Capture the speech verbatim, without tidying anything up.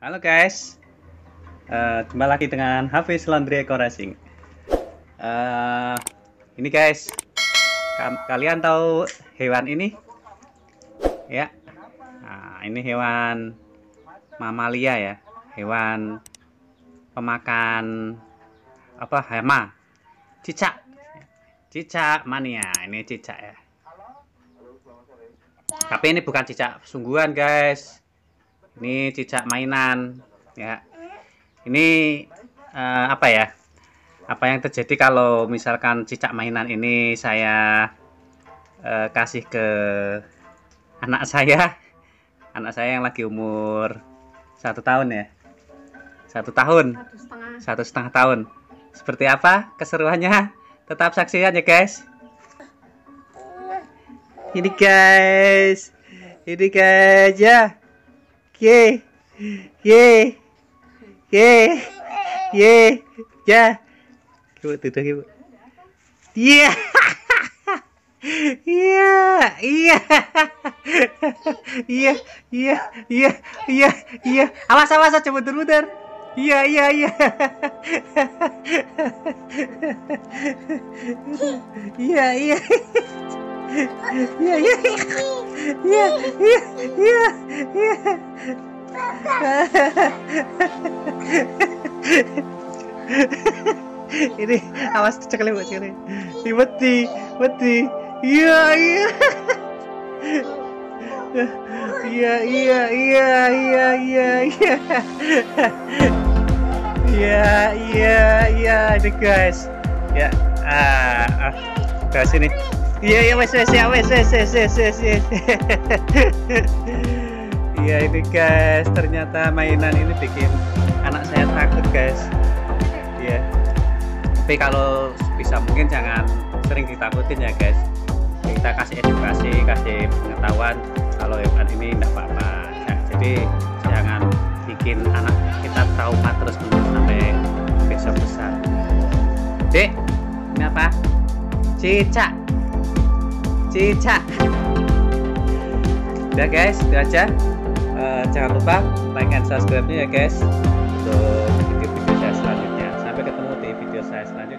Halo guys, uh, jumpa lagi dengan Hafiz Landri Eco Racing. uh, Ini guys, kalian tahu hewan ini? Ya, nah, ini hewan mamalia ya, hewan pemakan apa hama, cicak, cicak mania. Ini cicak ya, tapi ini bukan cicak sungguhan guys. Ini cicak mainan ya. Ini uh, apa ya? Apa yang terjadi kalau misalkan cicak mainan ini saya uh, kasih ke anak saya, anak saya yang lagi umur satu tahun ya, satu tahun, satu setengah, satu setengah tahun. Seperti apa keseruannya? Tetap saksikan ya guys. Ini guys, ini guys ya. Ye, ye, ye, ye, ya. Coba tidur ibu. Iya, iya, iya, iya, iya, iya, iya, iya. Awas, awas, coba muter-muter. Iya, iya, iya. Iya, iya. Iya, iya, iya, iya, iya, iya. Ini awas cekali buat sini. Mati, mati. Iya, iya. Iya, iya, iya, iya, iya, iya. Iya, iya, iya, the guys. Ya, ah, ke sini. Iya, iya, wes, wes, ya, wes, wes, wes, wes, wes, wes. Iya, ini guys, ternyata mainan ini bikin anak saya takut guys. Iya. Tapi kalau bisa mungkin jangan sering ditakutin ya guys. Kita kasih edukasi, kasih pengetahuan kalau hewan ini tidak apa-apa. Ya, jadi jangan bikin anak kita trauma terus menerus sampai besok besar. Dek, ini apa? Cicak. Cicak. Udah guys, itu aja. Uh, jangan lupa like and subscribe-nya ya guys untuk video-video saya selanjutnya. Sampai ketemu di video saya selanjutnya.